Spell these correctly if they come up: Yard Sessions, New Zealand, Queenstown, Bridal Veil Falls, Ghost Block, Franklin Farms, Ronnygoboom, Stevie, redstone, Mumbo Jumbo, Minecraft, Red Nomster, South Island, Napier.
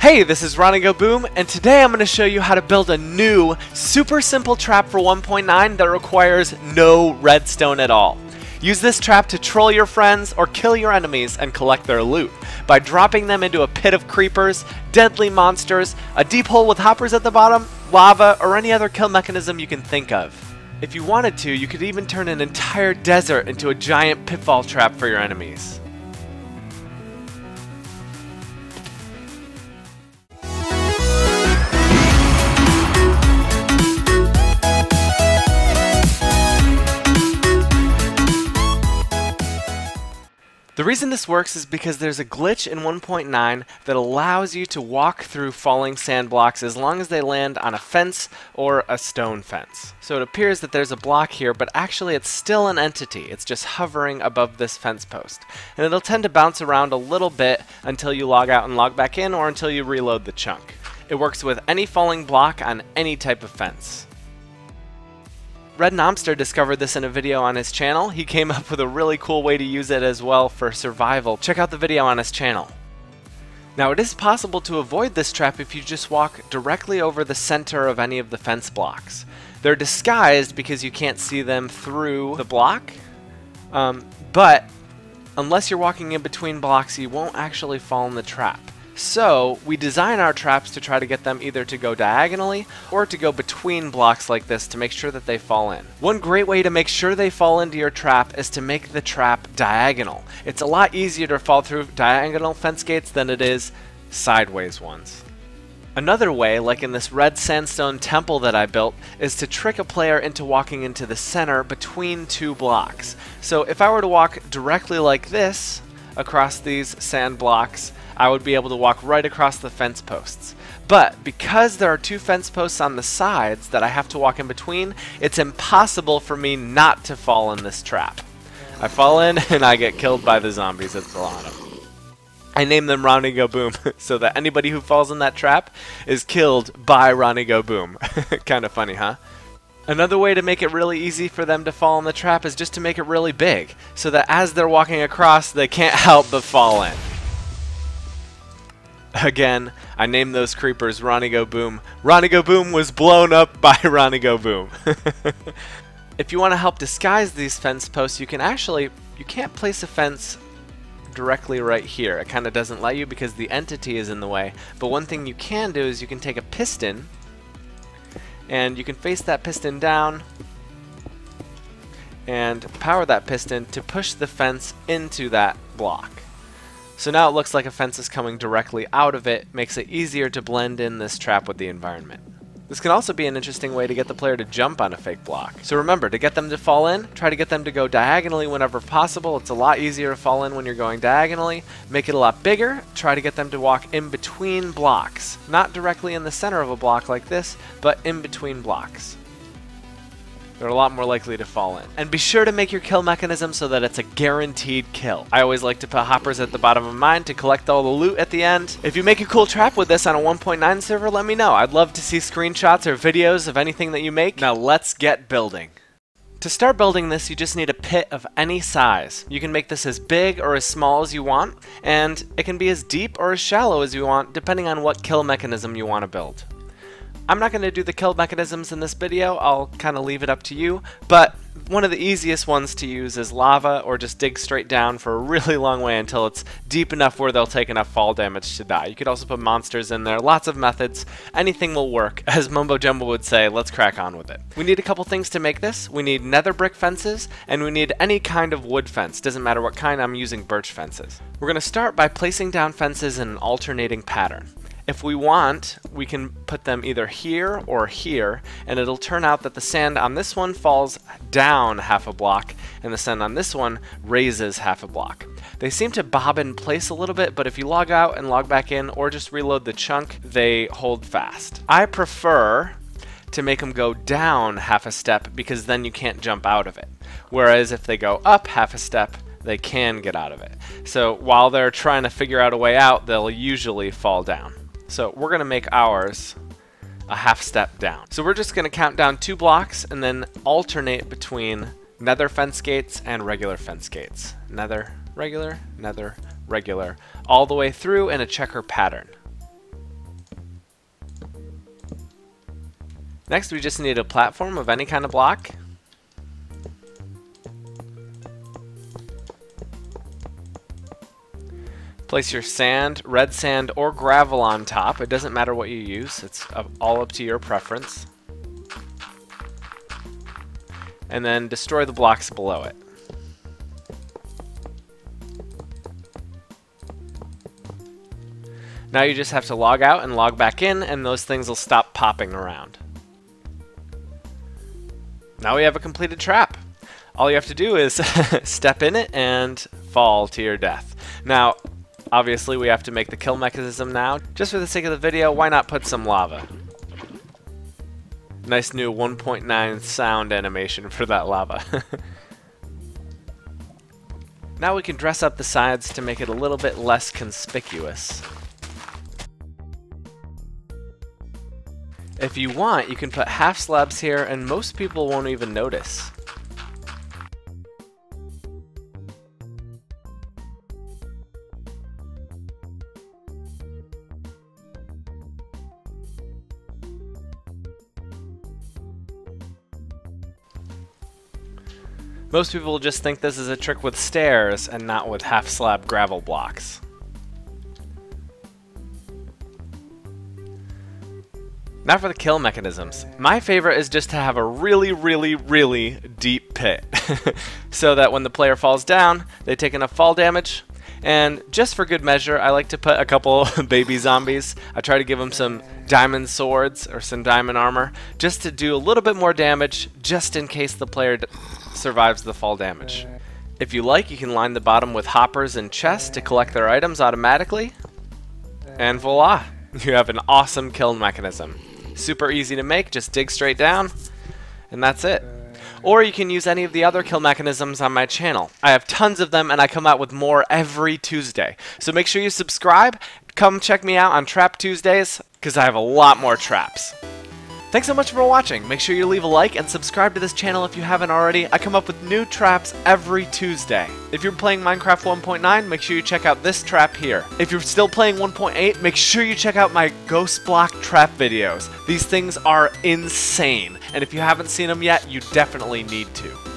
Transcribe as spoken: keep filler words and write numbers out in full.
Hey, this is Ronnygoboom, and today I'm going to show you how to build a new, super simple trap for one point nine that requires no redstone at all. Use this trap to troll your friends or kill your enemies and collect their loot by dropping them into a pit of creepers, deadly monsters, a deep hole with hoppers at the bottom, lava, or any other kill mechanism you can think of. If you wanted to, you could even turn an entire desert into a giant pitfall trap for your enemies. The reason this works is because there's a glitch in one point nine that allows you to walk through falling sand blocks as long as they land on a fence or a stone fence. So it appears that there's a block here, but actually it's still an entity. It's just hovering above this fence post. And it'll tend to bounce around a little bit until you log out and log back in, or until you reload the chunk. It works with any falling block on any type of fence. Red Nomster discovered this in a video on his channel. He came up with a really cool way to use it as well for survival. Check out the video on his channel. Now, it is possible to avoid this trap if you just walk directly over the center of any of the fence blocks. They're disguised because you can't see them through the block, um, but unless you're walking in between blocks, you won't actually fall in the trap. So we design our traps to try to get them either to go diagonally or to go between blocks like this to make sure that they fall in. One great way to make sure they fall into your trap is to make the trap diagonal. It's a lot easier to fall through diagonal fence gates than it is sideways ones. Another way, like in this red sandstone temple that I built, is to trick a player into walking into the center between two blocks. So if I were to walk directly like this across these sand blocks, I would be able to walk right across the fence posts. But because there are two fence posts on the sides that I have to walk in between, it's impossible for me not to fall in this trap. I fall in and I get killed by the zombies at the bottom. I name them Ronnygoboom so that anybody who falls in that trap is killed by Ronnygoboom. Kind of funny, huh? Another way to make it really easy for them to fall in the trap is just to make it really big so that as they're walking across, they can't help but fall in. Again, I named those creepers Ronnygoboom. Ronnygoboom was blown up by Ronnygoboom. If you want to help disguise these fence posts, you can actually, you can't place a fence directly right here. It kind of doesn't let you because the entity is in the way. But one thing you can do is you can take a piston and you can face that piston down and power that piston to push the fence into that block. So now it looks like a fence is coming directly out of it, makes it easier to blend in this trap with the environment. This can also be an interesting way to get the player to jump on a fake block. So remember, to get them to fall in, try to get them to go diagonally whenever possible. It's a lot easier to fall in when you're going diagonally. Make it a lot bigger, try to get them to walk in between blocks. Not directly in the center of a block like this, but in between blocks. They're a lot more likely to fall in. And be sure to make your kill mechanism so that it's a guaranteed kill. I always like to put hoppers at the bottom of mine to collect all the loot at the end. If you make a cool trap with this on a one point nine server, let me know. I'd love to see screenshots or videos of anything that you make. Now let's get building. To start building this, you just need a pit of any size. You can make this as big or as small as you want, and it can be as deep or as shallow as you want, depending on what kill mechanism you want to build. I'm not going to do the kill mechanisms in this video, I'll kind of leave it up to you, but one of the easiest ones to use is lava, or just dig straight down for a really long way until it's deep enough where they'll take enough fall damage to die. You could also put monsters in there, lots of methods, anything will work. As Mumbo Jumbo would say, let's crack on with it. We need a couple things to make this. We need nether brick fences, and we need any kind of wood fence, doesn't matter what kind, I'm using birch fences. We're going to start by placing down fences in an alternating pattern. If we want, we can put them either here or here, and it'll turn out that the sand on this one falls down half a block, and the sand on this one raises half a block. They seem to bob in place a little bit, but if you log out and log back in, or just reload the chunk, they hold fast. I prefer to make them go down half a step, because then you can't jump out of it. Whereas if they go up half a step, they can get out of it. So while they're trying to figure out a way out, they'll usually fall down. So we're gonna make ours a half step down. So we're just gonna count down two blocks and then alternate between nether fence gates and regular fence gates. Nether, regular, nether, regular, all the way through in a checker pattern. Next, we just need a platform of any kind of block. Place your sand, red sand, or gravel on top. It doesn't matter what you use. It's all up to your preference. And then destroy the blocks below it. Now you just have to log out and log back in, and those things will stop popping around. Now we have a completed trap. All you have to do is step in it and fall to your death. Now, obviously, we have to make the kill mechanism now. Just for the sake of the video, why not put some lava? Nice new one point nine sound animation for that lava. Now we can dress up the sides to make it a little bit less conspicuous. If you want, you can put half slabs here and most people won't even notice. Most people just think this is a trick with stairs and not with half slab gravel blocks. Now for the kill mechanisms. My favorite is just to have a really, really, really deep pit. So that when the player falls down, they take enough fall damage. And just for good measure, I like to put a couple baby zombies. I try to give them some diamond swords or some diamond armor just to do a little bit more damage just in case the player survives the fall damage. If you like, you can line the bottom with hoppers and chests to collect their items automatically. And voila, you have an awesome kill mechanism. Super easy to make, just dig straight down, and that's it. Or you can use any of the other kill mechanisms on my channel. I have tons of them and I come out with more every Tuesday. So make sure you subscribe, come check me out on Trap Tuesdays, because I have a lot more traps. Thanks so much for watching. Make sure you leave a like and subscribe to this channel if you haven't already. I come up with new traps every Tuesday. If you're playing Minecraft one point nine, make sure you check out this trap here. If you're still playing one point eight, make sure you check out my ghost block trap videos. These things are insane, and if you haven't seen them yet, you definitely need to.